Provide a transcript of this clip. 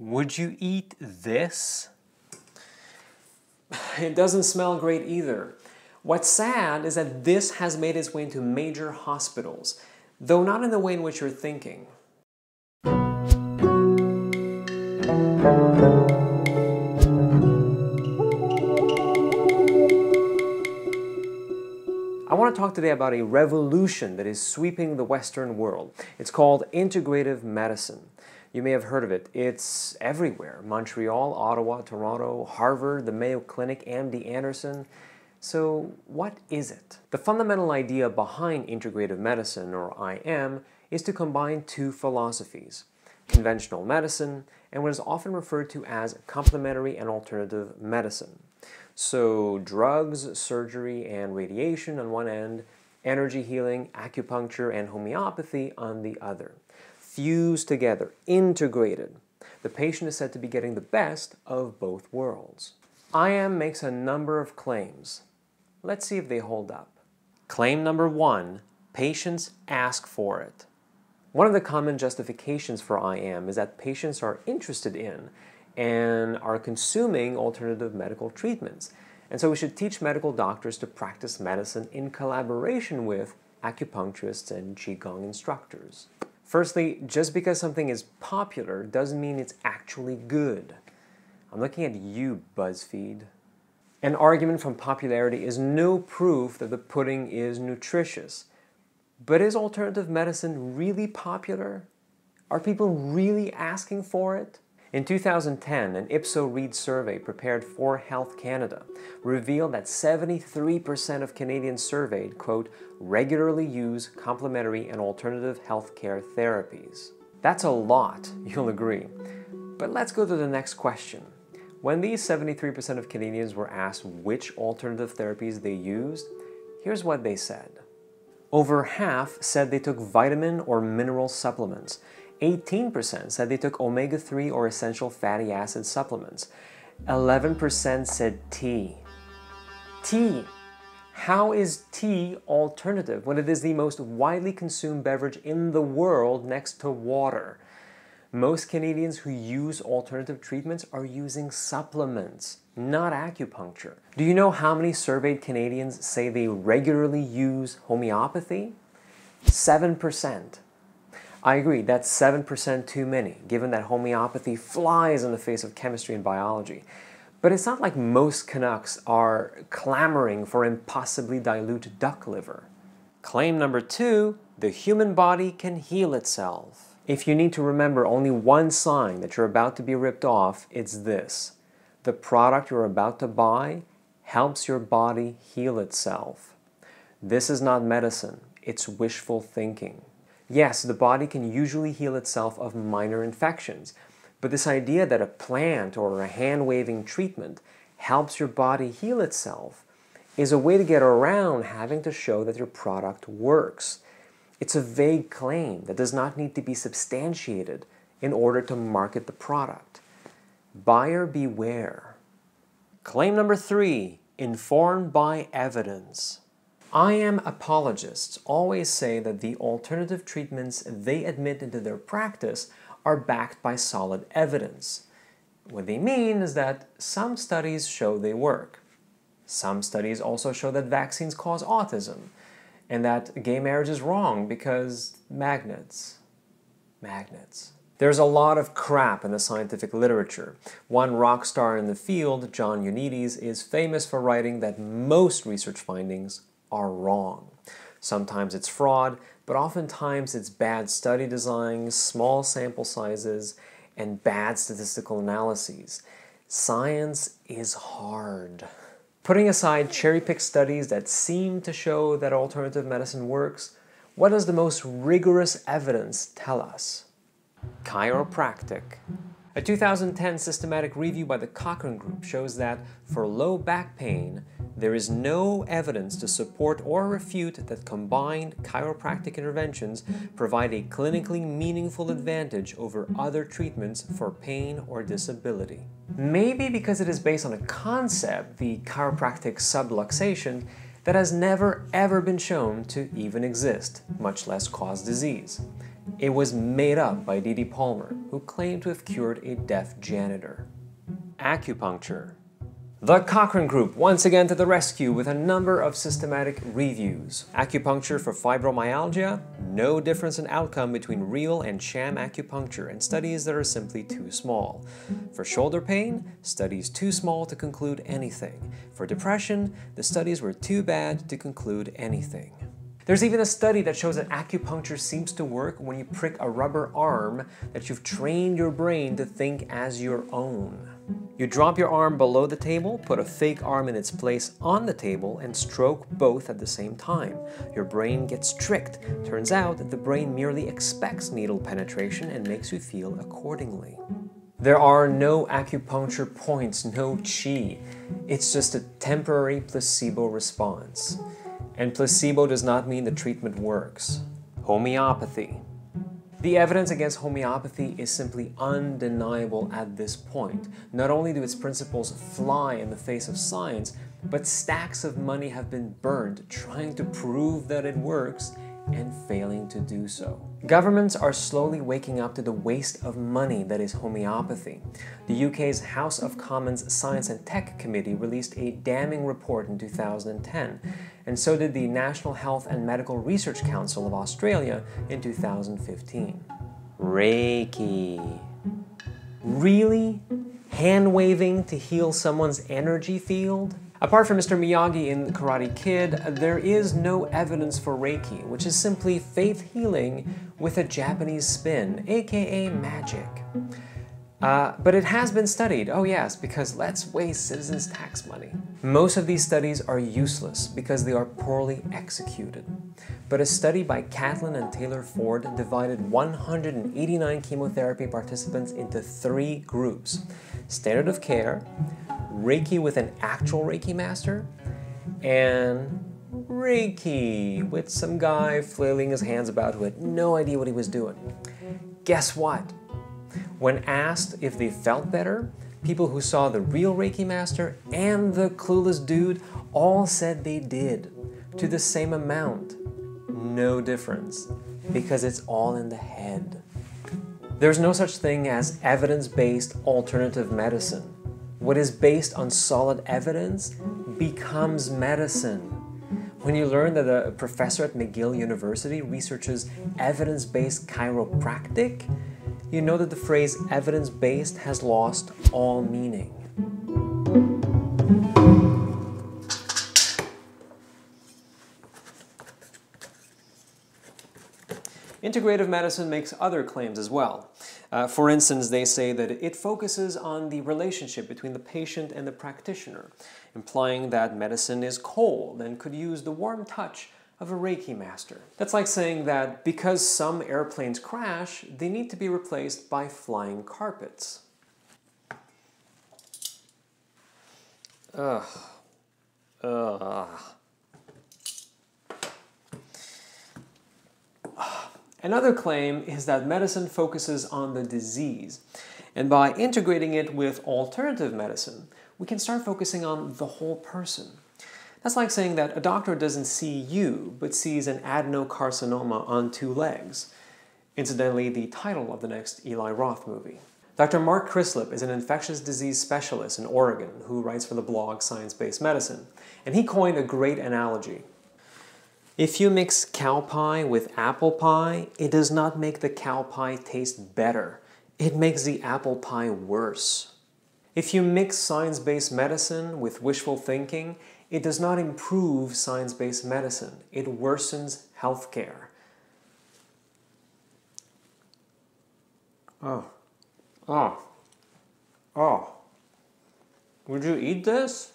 Would you eat this? It doesn't smell great either. What's sad is that this has made its way into major hospitals, though not in the way in which you're thinking. I want to talk today about a revolution that is sweeping the Western world. It's called integrative medicine. You may have heard of it. It's everywhere. Montreal, Ottawa, Toronto, Harvard, the Mayo Clinic, MD Anderson. So what is it? The fundamental idea behind integrative medicine, or IM, is to combine two philosophies, conventional medicine and what is often referred to as complementary and alternative medicine. So drugs, surgery, and radiation on one end, energy healing, acupuncture, and homeopathy on the other. Fused together, integrated. The patient is said to be getting the best of both worlds. IM makes a number of claims. Let's see if they hold up. Claim number one, patients ask for it. One of the common justifications for IM is that patients are interested in and are consuming alternative medical treatments. And so we should teach medical doctors to practice medicine in collaboration with acupuncturists and Qigong instructors. Firstly, just because something is popular doesn't mean it's actually good. I'm looking at you, BuzzFeed. An argument from popularity is no proof that the pudding is nutritious. But is alternative medicine really popular? Are people really asking for it? In 2010, an Ipsos Reid survey prepared for Health Canada revealed that 73% of Canadians surveyed, quote, regularly use complementary and alternative healthcare therapies. That's a lot, you'll agree. But let's go to the next question. When these 73% of Canadians were asked which alternative therapies they used, here's what they said. Over half said they took vitamin or mineral supplements. 18% said they took omega-3 or essential fatty acid supplements. 11% said tea. Tea! How is tea alternative when it is the most widely consumed beverage in the world next to water? Most Canadians who use alternative treatments are using supplements, not acupuncture. Do you know how many surveyed Canadians say they regularly use homeopathy? 7%. I agree, that's 7% too many, given that homeopathy flies in the face of chemistry and biology. But it's not like most Canucks are clamoring for impossibly dilute duck liver. Claim number two, the human body can heal itself. If you need to remember only one sign that you're about to be ripped off, it's this. The product you're about to buy helps your body heal itself. This is not medicine, it's wishful thinking. Yes, the body can usually heal itself of minor infections, but this idea that a plant or a hand-waving treatment helps your body heal itself is a way to get around having to show that your product works. It's a vague claim that does not need to be substantiated in order to market the product. Buyer beware. Claim number three, informed by evidence. IM apologists always say that the alternative treatments they admit into their practice are backed by solid evidence. What they mean is that some studies show they work. Some studies also show that vaccines cause autism, and that gay marriage is wrong because magnets. Magnets. There's a lot of crap in the scientific literature. One rock star in the field, John Ioannidis, is famous for writing that most research findings are wrong. Sometimes it's fraud, but oftentimes it's bad study designs, small sample sizes, and bad statistical analyses. Science is hard. Putting aside cherry-picked studies that seem to show that alternative medicine works, what does the most rigorous evidence tell us? Chiropractic. A 2010 systematic review by the Cochrane Group shows that for low back pain, there is no evidence to support or refute that combined chiropractic interventions provide a clinically meaningful advantage over other treatments for pain or disability. Maybe because it is based on a concept, the chiropractic subluxation, that has never ever been shown to even exist, much less cause disease. It was made up by D.D. Palmer, who claimed to have cured a deaf janitor. Acupuncture. The Cochrane Group once again to the rescue with a number of systematic reviews. Acupuncture for fibromyalgia, no difference in outcome between real and sham acupuncture and studies that are simply too small. For shoulder pain, studies too small to conclude anything. For depression, the studies were too bad to conclude anything. There's even a study that shows that acupuncture seems to work when you prick a rubber arm that you've trained your brain to think as your own. You drop your arm below the table, put a fake arm in its place on the table, and stroke both at the same time. Your brain gets tricked. Turns out that the brain merely expects needle penetration and makes you feel accordingly. There are no acupuncture points, no chi. It's just a temporary placebo response. And placebo does not mean the treatment works. Homeopathy. The evidence against homeopathy is simply undeniable at this point. Not only do its principles fly in the face of science, but stacks of money have been burned trying to prove that it works and failing to do so. Governments are slowly waking up to the waste of money that is homeopathy. The UK's House of Commons Science and Tech Committee released a damning report in 2010, and so did the National Health and Medical Research Council of Australia in 2015. Reiki. Really? Hand-waving to heal someone's energy field? Apart from Mr. Miyagi in Karate Kid, there is no evidence for Reiki, which is simply faith healing with a Japanese spin, aka magic. But it has been studied, oh yes, because let's waste citizens' tax money. Most of these studies are useless because they are poorly executed. But a study by Kathleen and Taylor Ford divided 189 chemotherapy participants into three groups: standard of care, Reiki with an actual Reiki master, and Reiki with some guy flailing his hands about who had no idea what he was doing. Guess what? When asked if they felt better, people who saw the real Reiki master and the clueless dude all said they did, to the same amount. No difference, because it's all in the head. There's no such thing as evidence-based alternative medicine. What is based on solid evidence becomes medicine. When you learn that a professor at McGill University researches evidence-based chiropractic, you know that the phrase evidence-based has lost all meaning. Integrative medicine makes other claims as well. For instance, they say that it focuses on the relationship between the patient and the practitioner, implying that medicine is cold and could use the warm touch of a Reiki master. That's like saying that because some airplanes crash, they need to be replaced by flying carpets. Ugh. Ugh. Another claim is that medicine focuses on the disease, and by integrating it with alternative medicine, we can start focusing on the whole person. That's like saying that a doctor doesn't see you, but sees an adenocarcinoma on two legs. Incidentally, the title of the next Eli Roth movie. Dr. Mark Chrislip is an infectious disease specialist in Oregon who writes for the blog Science Based Medicine, and he coined a great analogy. If you mix cow pie with apple pie, it does not make the cow pie taste better. It makes the apple pie worse. If you mix science-based medicine with wishful thinking, it does not improve science-based medicine. It worsens healthcare. Oh. Oh. Oh. Would you eat this?